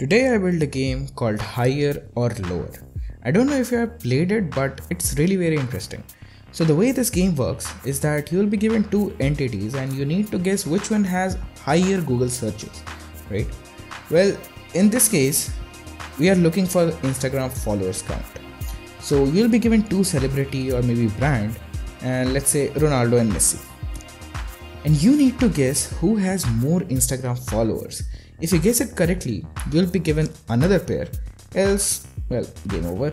Today I built a game called Higher or Lower. I don't know if you have played it, but it's really very interesting. So the way this game works is that you will be given two entities and you need to guess which one has higher Google searches, right? Well, in this case, we are looking for Instagram followers count. So you'll be given two celebrity or maybe brand, and let's say Ronaldo and Messi. And you need to guess who has more Instagram followers. If you guess it correctly, you'll be given another pair, else, well, game over.